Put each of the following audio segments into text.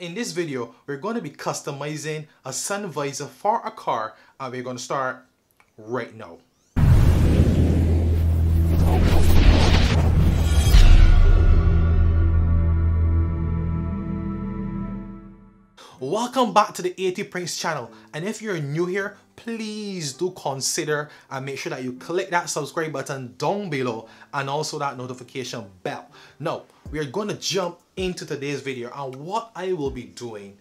In this video, we're going to be customizing a sun visor for a car, and we're going to start right now. Welcome back to the AT Prints channel, and if you're new here, please do consider and make sure that you click that subscribe button down below and also that notification bell. Now, we are going to jump into today's video, and what I will be doing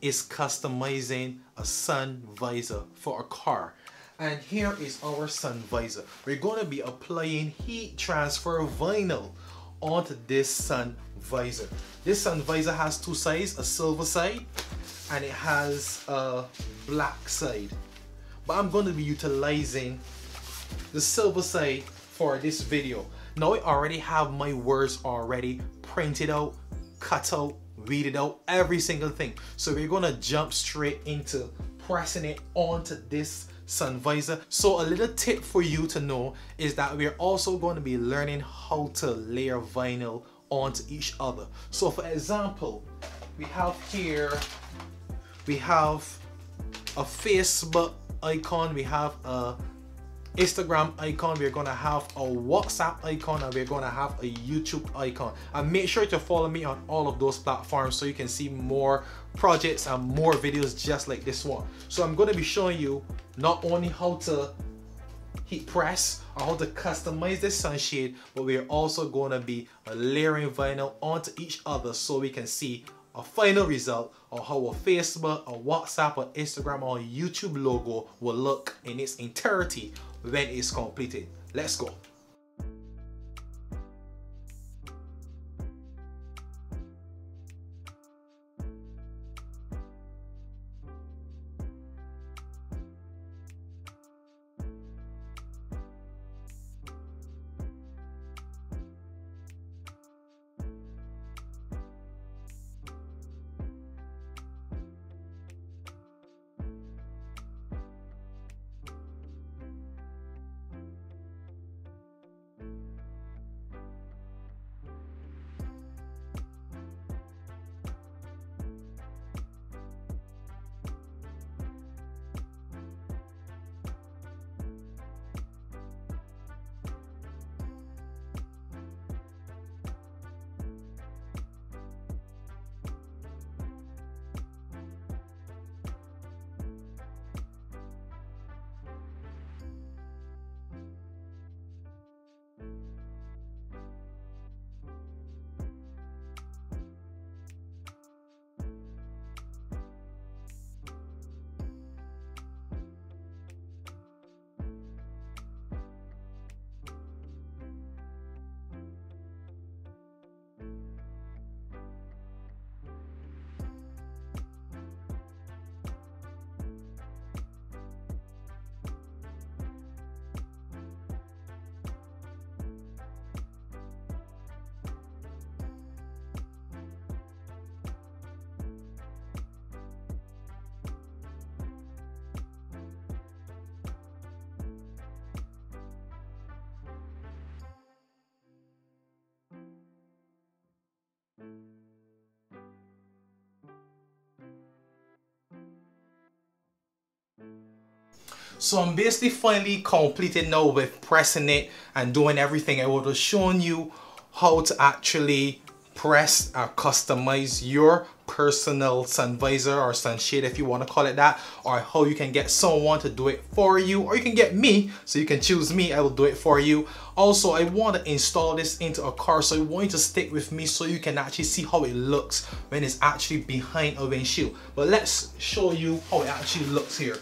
is customizing a sun visor for a car. And here is our sun visor. We're going to be applying heat transfer vinyl onto this sun visor. This sun visor has two sides, a silver side and it has a black side, but I'm going to be utilizing the silver side for this video. Now, I already have my words already printed out, cut out, weeded out, every single thing, so we're going to jump straight into pressing it onto this sun visor. So a little tip for you to know is that we're also going to be learning how to layer vinyl onto each other. So for example, we have here, we have a Facebook icon, we have a Instagram icon, we're gonna have a WhatsApp icon, and we're gonna have a YouTube icon. And make sure to follow me on all of those platforms so you can see more projects and more videos just like this one. So I'm gonna be showing you not only how to heat press or how to customize this sunshade, but we're also gonna be layering vinyl onto each other so we can see a final result of how a Facebook, a WhatsApp, or Instagram, or YouTube logo will look in its entirety when it's completed. Let's go. So I'm basically finally completed now with pressing it and doing everything. I would have shown you how to actually press or customize your personal sun visor or sunshade, if you want to call it that, or how you can get someone to do it for you, or you can get me, so you can choose me, I will do it for you. Also, I want to install this into a car, so I want you to stick with me so you can actually see how it looks when it's actually behind a windshield. But let's show you how it actually looks here.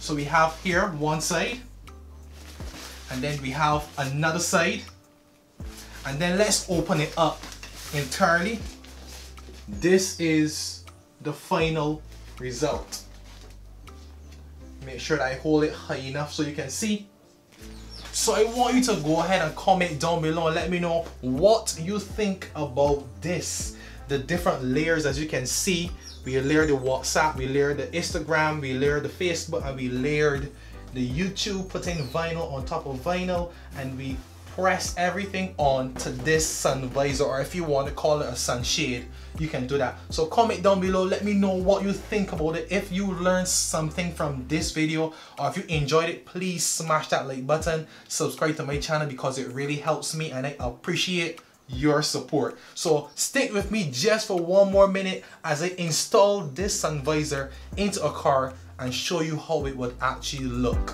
So we have here one side, and then we have another side, and then let's open it up entirely. This is the final result. Make sure that I hold it high enough so you can see. So I want you to go ahead and comment down below and let me know what you think about this. The different layers, as you can see, we layered the WhatsApp, we layered the Instagram, we layered the Facebook, and we layered the YouTube, putting vinyl on top of vinyl, and we press everything on to this sun visor, or if you want to call it a sunshade, you can do that. So comment down below, let me know what you think about it. If you learned something from this video or if you enjoyed it, please smash that like button, subscribe to my channel because it really helps me and I appreciate your support. So stick with me just for one more minute as I install this sun visor into a car and show you how it would actually look.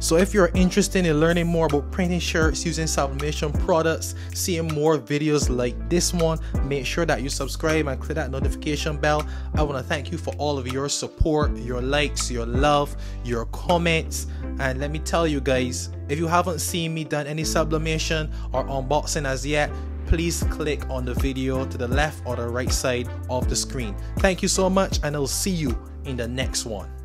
So if you're interested in learning more about printing shirts using sublimation products, seeing more videos like this one, make sure that you subscribe and click that notification bell. I want to thank you for all of your support, your likes, your love, your comments. And let me tell you guys, if you haven't seen me done any sublimation or unboxing as yet, please click on the video to the left or the right side of the screen. Thank you so much and I'll see you in the next one.